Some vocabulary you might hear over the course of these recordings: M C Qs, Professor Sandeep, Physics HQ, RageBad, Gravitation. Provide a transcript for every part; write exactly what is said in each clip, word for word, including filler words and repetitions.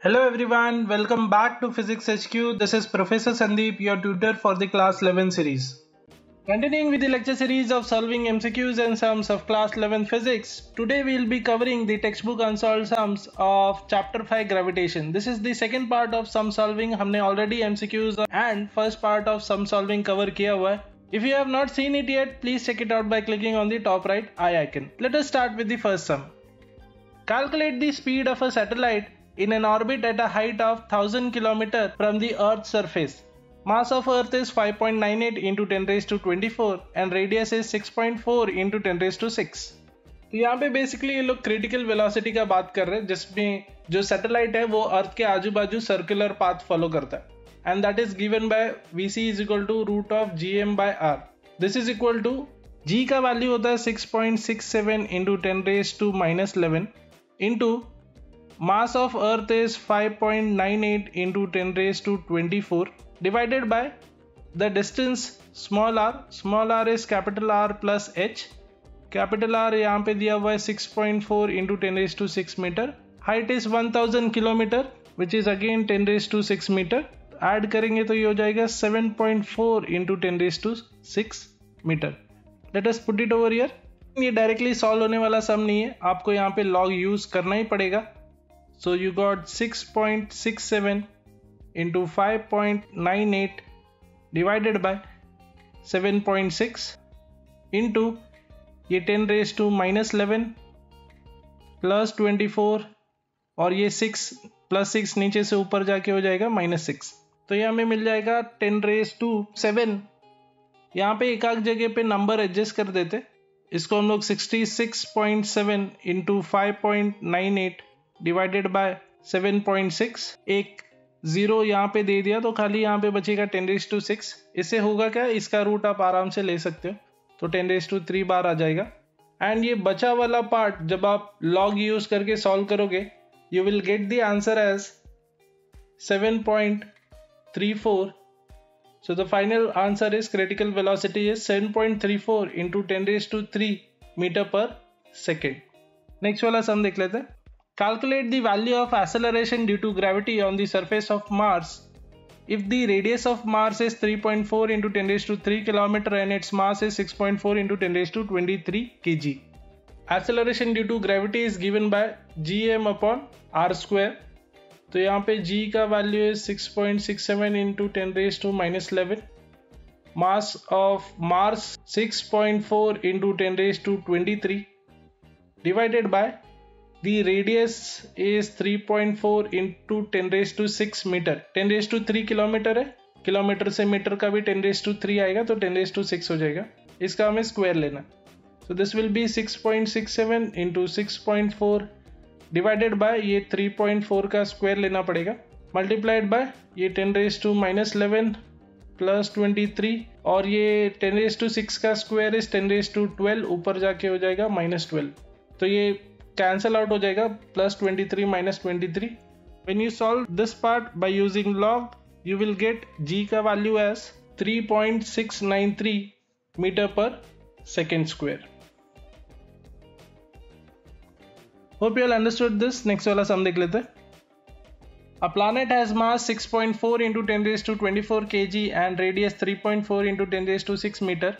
Hello everyone, welcome back to Physics H Q. This is Professor Sandeep, your tutor for the class eleven series. Continuing with the lecture series of solving M C Qs and sums of class eleven physics, today we will be covering the textbook unsolved sums of chapter five gravitation. This is the second part of sum solving. हमने already M C Qs and first part of sum solving cover किया हुआ है. If you have not seen it yet, please check it out by clicking on the top right eye icon. Let us start with the first sum. Calculate the speed of a satellite in an orbit at a height of one thousand kilometers from the Earth's surface. Mass of Earth is five point nine eight into ten raised to twenty-four and radius is six point four into ten raised to six. तो यहाँ पे basically ये लोग critical velocity का बात कर रहे हैं जिसमें जो satellite है वो Earth के आजू बाजू circular path follow करता है and that is given by V C is equal to root of G M by R. This is equal to G का value होता है six point six seven into ten raised to minus eleven into mass of Earth is five point nine eight into ten raised to twenty-four divided by the distance small r. Small r is capital R plus h. Capital R यहाँ पे दिया हुआ है six point four into ten raised to six meter. Height is one thousand kilometer which is again ten raised to six meter. Add करेंगे तो ये हो जाएगा seven point four into ten raised to six meter. Let us put it over here. ये directly solve होने वाला sum नहीं है, आपको यहाँ पे log use करना ही पड़ेगा. So you got six point six seven into five point nine eight divided by seven point six into ये ten raised to minus eleven plus twenty-four और ये six plus six नीचे से ऊपर जाके हो जाएगा minus six. तो ये हमें मिल जाएगा ten raised to seven. यहाँ पे एक आग जगह पे नंबर एडजस्ट कर देते, इसको हम लोग sixty-six point seven into five point nine eight divided by seven point six. एक zero यहाँ पे दे दिया तो खाली यहाँ पे बचेगा ten raised to six. इससे होगा क्या, इसका रूट आप आराम से ले सकते हो तो ten raised to three बार आ जाएगा. एंड ये बचा वाला पार्ट जब आप लॉग यूज करके सॉल्व करोगे you will get the answer as seven point three four. So the final answer is critical velocity is seven point three four into ten raised to three metre पर second. Next वाला sum देख लेते हैं. Calculate the value of acceleration due to gravity on the surface of Mars if the radius of Mars is three point four into ten raised to three kilometers and its mass is six point four into ten raised to twenty-three kilograms. Acceleration due to gravity is given by Gm upon R square. तो यहाँ पे G का value is six point six seven into ten raised to minus eleven. Mass of Mars six point four into ten raised to twenty-three divided by the radius is three point four into ten raised to six meter. ten raised to three kilometre है, kilometre से metre का भी ten raised to three आएगा तो ten raised to six हो जाएगा. इसका हमें स्क्वायर लेना. So this will be six point six seven into six point four divided by ये three point four का स्क्वायर लेना पड़ेगा multiplied by ये ten raised to minus eleven plus twenty-three और ये ten raised to six का square इस ten raised to twelve ऊपर जाके हो जाएगा minus twelve. तो ये cancel out हो जाएगा plus twenty-three minus twenty-three. When you solve this part by using log you will get G का value as three point six nine three meter per second square. Hope you all understood this. Next वाला sum देख लेते हैं. A planet has mass six point four into ten raised to twenty-four kilograms and radius three point four into ten raised to six meter.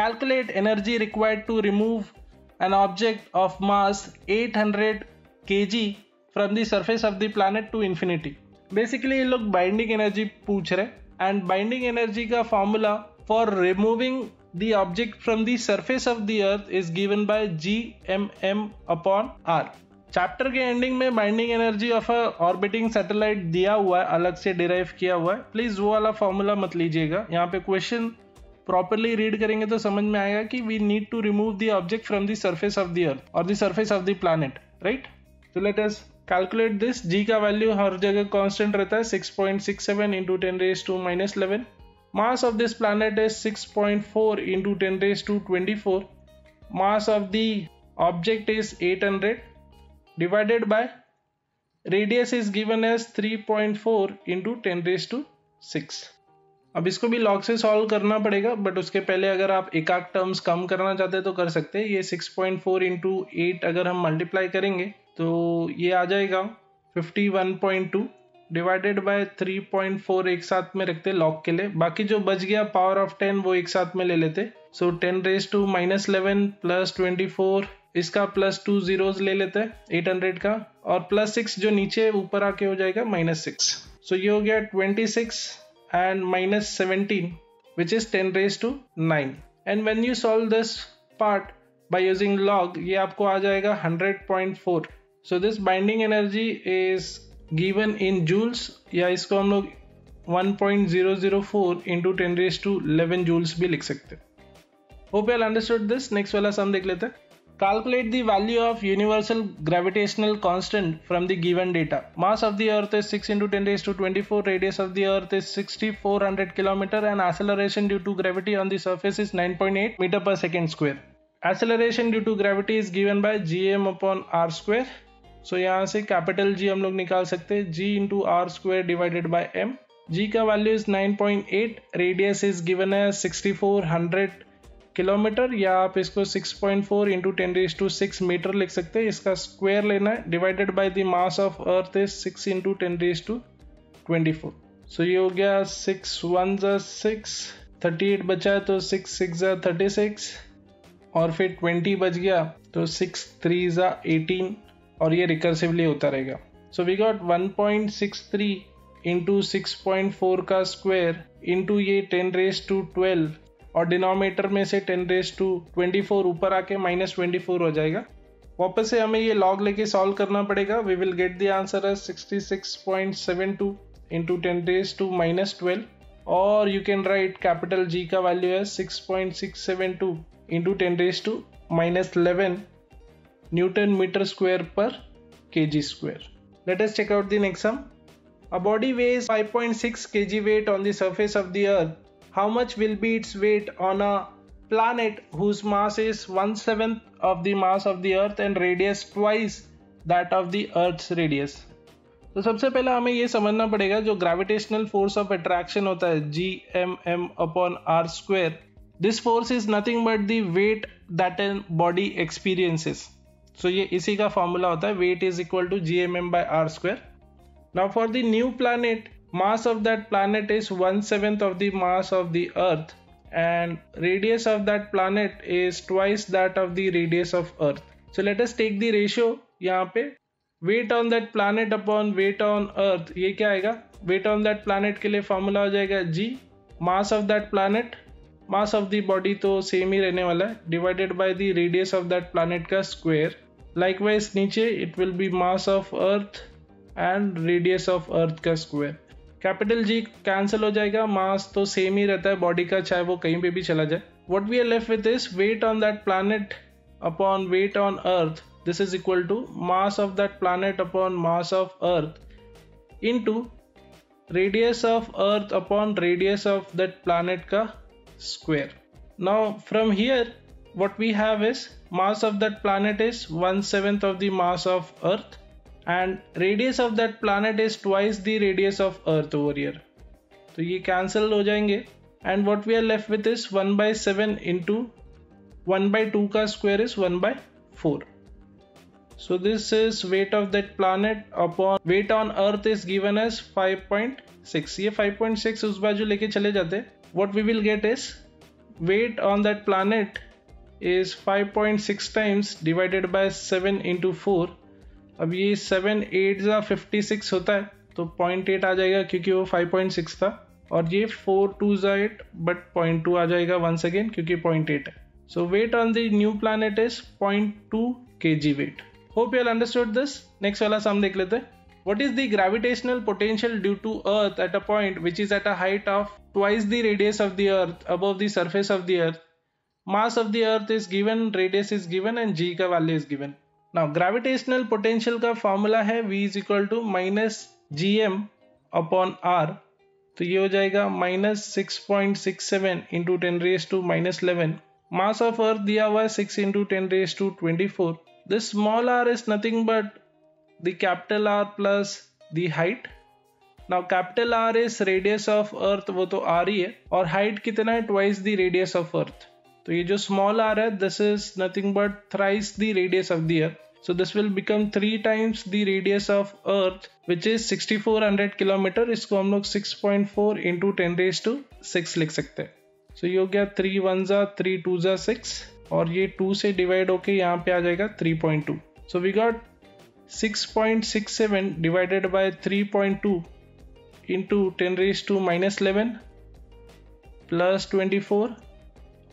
Calculate energy required to remove an object of mass eight hundred kilograms from the surface of the planet to infinity. Basically ये लोग binding energy पूछ रहे and binding energy का formula for removing the object from the surface of the earth is given by G M M upon R. Chapter के ending में binding energy of a orbiting satellite दिया हुआ है, अलग से derive किया हुआ है. Please वो वाला formula मत लीजिएगा, यहाँ पे question प्रॉपरली रीड करेंगे तो समझ में आएगा कि we need to remove the object from the surface of the earth और the surface of the planet, right. तो let us calculate this. G का वैल्यू हर जगह कांस्टेंट रहता है six point six seven into ten raised to minus eleven. Mass of this planet is six point four into ten raised to twenty-four. Mass of the object is eight hundred divided by radius is given as three point four into ten raised to six. अब इसको भी log से solve करना पड़ेगा but उसके पहले अगर आप एक आध टर्म्स कम करना चाहते हैं तो कर सकते हैं. ये six point four into eight अगर हम मल्टीप्लाई करेंगे तो ये आ जाएगा fifty one point two divided by three point four एक साथ में रखते लॉग के लिए, बाकी जो बच गया पावर ऑफ टेन वो एक साथ में ले लेते। So ten raise to minus eleven plus twenty four, इसका प्लस टू जीरोज ले लेते हैं एट हंड्रेड का, और प्लस सिक्स जो नीचे ऊपर आके हो जाएगा माइनस सिक्स। सो ये हो गया twenty six and minus seventeen, which is ten raised to nine. And when you solve this part by using log, ये आपको आ जाएगा one hundred point four. So this binding energy is given in joules, या इसको हम लोग one point zero zero four into ten raised to eleven joules भी लिख सकते हैं. Hope you all understood this. Next वाला सम देख लेते हैं. Calculate the value of universal gravitational constant from the given data. Mass of the earth is six into ten raised to twenty-four, radius of the earth is sixty-four hundred kilometer, and acceleration due to gravity on the surface is nine point eight meter per second square. Acceleration due to gravity is given by gm upon r square. So यहाँ से capital G हम लोग निकाल सकते हैं, g into r square divided by m. G का value is nine point eight, radius is given as sixty-four hundred kilometre, या आप इसको six point four into ten raise to six metre लिख सकते हैं, इसका स्क्वायर लेना है, divided by the mass of earth is six into ten raise to twenty four. So ये हो गया सिक्स वन जा सिक्स, थर्टी एट बचा तो सिक्स सिक्स जा थर्टी सिक्स, और फिर ट्वेंटी बच गया तो सिक्स थ्री जा एटीन, और ये रिकर्सिवली होता रहेगा. So we got one point six three into six point four का स्क्वायर इंटू ये टेन रेज टू ट्वेल्व, और डिनोमिनेटर में से ten raise to twenty four ऊपर आके माइनस ट्वेंटी फोर हो जाएगा. वापस से हमें ये लॉग लेके सॉल्व करना पड़ेगा. We will get the answer as sixty six point seven two into ten raise to minus twelve, और you can write capital G का वैल्यू है six point six seven two into ten raise to minus eleven newton metre square per K G square. Let us check out the next sum. A body weighs five point six kg weight on the surface of the earth. How much will be its weight on a planet whose mass is one seventh of the mass of the Earth and radius twice that of the Earth's radius? तो सबसे पहला हमें ये समझना पड़ेगा जो gravitational force of attraction होता है G M M upon R square, this force is nothing but the weight that an body experiences. So ये इसी का फॉर्मूला होता है, weight is equal to G M M by R square. Now for the new planet, mass of that planet is one seventh of the mass of the Earth, and radius of that planet is twice that of the radius of Earth. So let us take the ratio. यहाँ पे weight on that planet upon weight on Earth, ये क्या आएगा? Weight on that planet के लिए formula हो जाएगा g, mass of that planet, mass of the body तो सेम ही रहने वाला है, divided by the radius of that planet का square. Likewise नीचे it will be mass of Earth and radius of Earth का square. कैपिटल जी कैंसिल हो जाएगा, मास तो सेम ही रहता है बॉडी का, चाहे वो कहीं पे भी चला जाए. What we are left with is weight on that planet upon weight on earth. This is equal to mass of that planet upon mass of earth into radius of earth upon radius of that planet का square. Now from here what we have is mass of that planet is one seventh of the mass of earth, and radius of that planet is twice the radius of Earth over here. तो ये cancel हो जाएंगे, and what we are left with is one by seven into one by two का square is one by four. So this is weight of that planet upon weight on Earth is given as five point six. ये five point six उस बाजू लेके चले जाते. What we will get is weight on that planet is five point six times divided by seven into four. अब ये seven eight या fifty six होता है तो पॉइंट एट आ जाएगा क्योंकि वो फाइव पॉइंट सिक्स था, और ये फोर टू जा एट बट पॉइंट टू आ जाएगा वंस अगेन क्योंकि पॉइंट एट है. So weight on the new planet is point two K G weight. Hope you all understood this. Next वाला sum देख लेते हैं. What is the gravitational potential due to Earth at a point which is at a height of twice the radius of the Earth above the surface of the Earth? Mass of the Earth is given, radius is given, and g का value is given. Now gravitational potential का formula है v is equal to minus G M upon R, तो ये हो जाएगा minus six point six seven into ten raise to minus eleven. Mass of earth दिया हुआ है six into ten raise to twenty four. This small R is nothing but the capital R plus the height. Now capital R is radius of earth, वो तो R ही है, और height कितना है? Twice the radius of earth. तो ये जो स्मॉल आर है this is nothing but thrice the radius of the earth. So this will become three times the radius of Earth, which is six thousand four hundred kilometre. इसको हम लोग six point four into ten raised to six लिख सकते हैं. So ये हो गया three ones are three twos are six और ये two से divide होके यहाँ पे आ जाएगा three point two. So we got six point six seven divided by three point two into ten raised to minus eleven plus twenty-four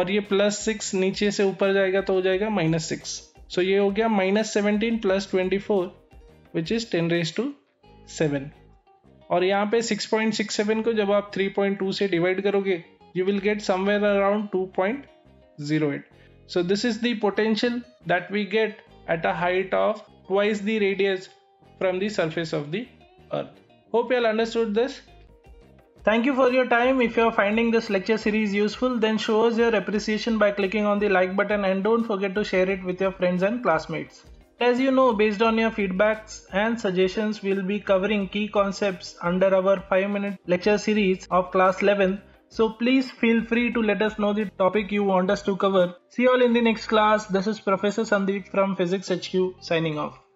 और ये plus six नीचे से ऊपर जाएगा तो हो जाएगा minus six. So ये हो गया minus seventeen plus twenty-four which is ten raised to seven. और यहाँ पे six point six seven को जब आप three point two से divide करोगे you will get somewhere around two point zero eight. So this is the potential that we get at a height of twice the radius from the surface of the Earth. Hope you all understood this. Thank you for your time. If you are finding this lecture series useful, then show us your appreciation by clicking on the like button and don't forget to share it with your friends and classmates. As you know, based on your feedbacks and suggestions, we will be covering key concepts under our five minute lecture series of class eleven. So please feel free to let us know the topic you want us to cover. See you all in the next class. This is Professor Sandeep from Physics H Q signing off.